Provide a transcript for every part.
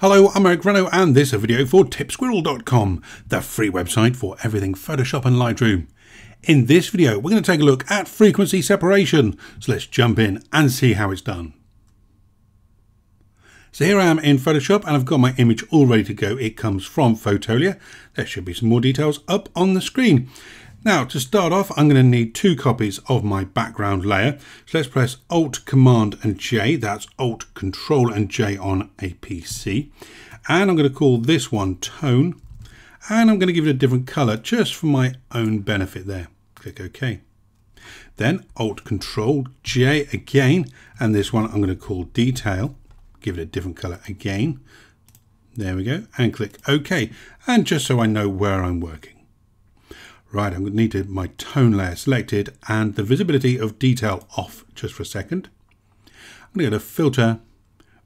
Hello, I'm Eric Renno and this is a video for tipsquirrel.com, the free website for everything Photoshop and Lightroom. In this video, we're going to take a look at frequency separation. So let's jump in and see how it's done. So here I am in Photoshop and I've got my image all ready to go. It comes from Fotolia. There should be some more details up on the screen. Now, to start off, I'm going to need two copies of my background layer. So let's press Alt, Command and J. That's Alt, Control and J on a PC. And I'm going to call this one Tone. And I'm going to give it a different color just for my own benefit there. Click OK. Then Alt, Control, J again. And this one I'm going to call Detail. Give it a different color again. There we go. And click OK. And just so I know where I'm working. Right, I'm going to need my tone layer selected and the visibility of detail off just for a second. I'm going to go to Filter,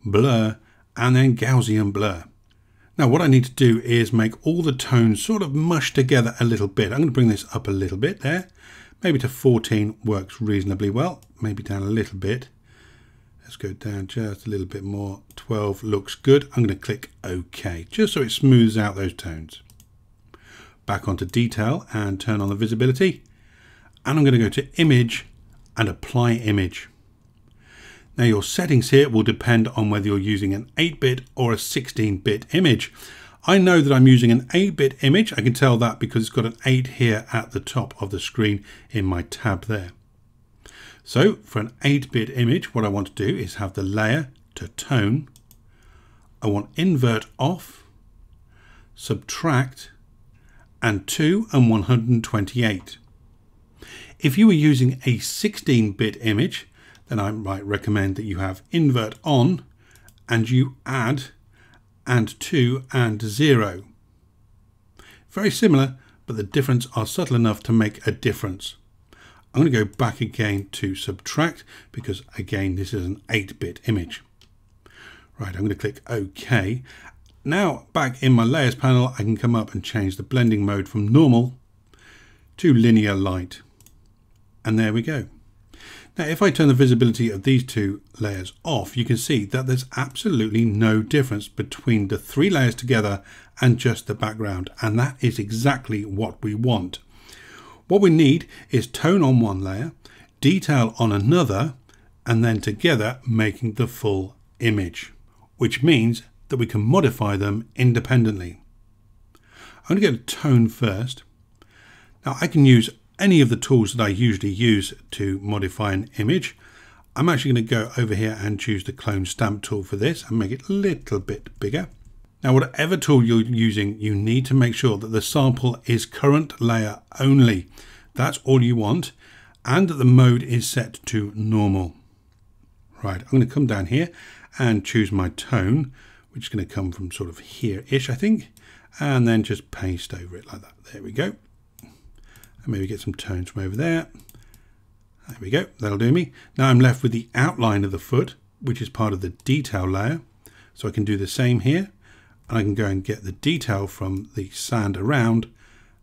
Blur, and then Gaussian Blur. Now what I need to do is make all the tones sort of mushed together a little bit. I'm going to bring this up a little bit there. Maybe to 14 works reasonably well. Maybe down a little bit. Let's go down just a little bit more. 12 looks good. I'm going to click OK, just so it smooths out those tones. Back onto detail and turn on the visibility. And I'm going to go to image and apply image. Now your settings here will depend on whether you're using an 8-bit or a 16-bit image. I know that I'm using an 8-bit image. I can tell that because it's got an 8 here at the top of the screen in my tab there. So for an 8-bit image, what I want to do is have the layer to tone. I want invert off, subtract, and 2 and 128. If you were using a 16-bit image, then I might recommend that you have invert on and you add and 2 and 0. Very similar, but the differences are subtle enough to make a difference. I'm going to go back again to subtract because again this is an 8-bit image. Right, I'm going to click OK. Now back in my layers panel, I can come up and change the blending mode from normal to linear light. And there we go. Now, if I turn the visibility of these two layers off, you can see that there's absolutely no difference between the three layers together and just the background. And that is exactly what we want. What we need is tone on one layer, detail on another, and then together making the full image, which means that we can modify them independently. I'm going to go to tone first. Now I can use any of the tools that I usually use to modify an image. I'm actually going to go over here and choose the clone stamp tool for this and make it a little bit bigger. Now whatever tool you're using, you need to make sure that the sample is current layer only. That's all you want, and that the mode is set to normal. Right, I'm going to come down here and choose my tone, which is going to come from sort of here-ish, I think, and then just paste over it like that. There we go. And maybe get some tones from over there. There we go. That'll do me. Now I'm left with the outline of the foot, which is part of the detail layer. So I can do the same here. And I can go and get the detail from the sand around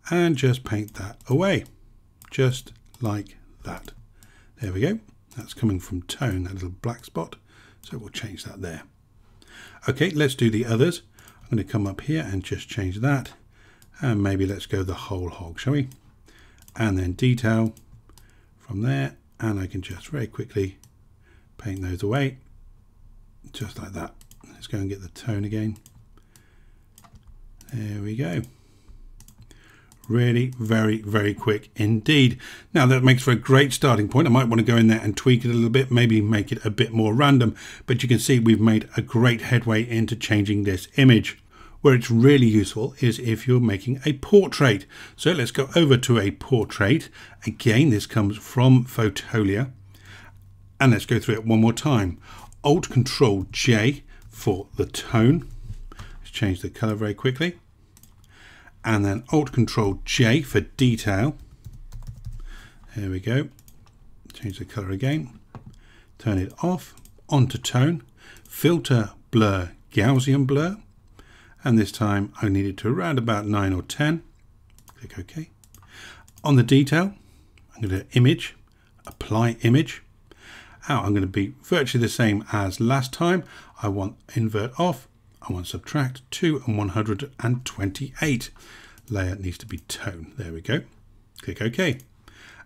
and just paint that away. Just like that. There we go. That's coming from tone, that little black spot. So we'll change that there. Okay, let's do the others. I'm going to come up here and just change that. And maybe let's go the whole hog, shall we? And then detail from there. And I can just very quickly paint those away. Just like that. Let's go and get the tone again. There we go. Really very quick indeed. Now that makes for a great starting point. I might want to go in there and tweak it a little bit, maybe make it a bit more random, but you can see we've made a great headway into changing this image. Where it's really useful is if you're making a portrait. So let's go over to a portrait. Again, this comes from Fotolia. And let's go through it one more time. Alt Control J for the tone. Let's change the color very quickly. And then Alt Control J for detail. There we go. Change the color again. Turn it off. Onto tone. Filter, blur, Gaussian blur. And this time I need it to around about 9 or 10. Click OK. On the detail, I'm going to image, apply image. Now I'm going to be virtually the same as last time. I want invert off. I want to subtract 2 and 128. Layer needs to be tone. There we go. Click OK.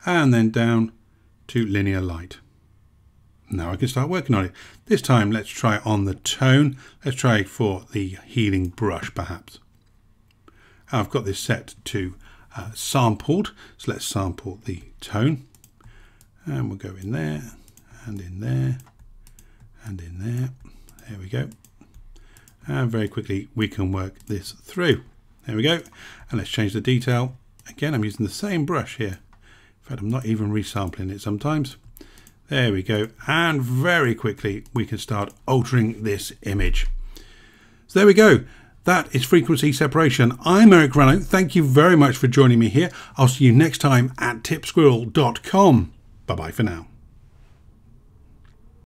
And then down to linear light. Now I can start working on it. This time let's try on the tone. Let's try for the healing brush perhaps. I've got this set to sampled. So let's sample the tone. And we'll go in there and in there and in there. There we go. And very quickly we can work this through. There we go. And let's change the detail. Again, I'm using the same brush here. In fact, I'm not even resampling it sometimes. There we go. And very quickly, we can start altering this image. So there we go. That is frequency separation. I'm Eric Renno. Thank you very much for joining me here. I'll see you next time at tipsquirrel.com. Bye-bye for now.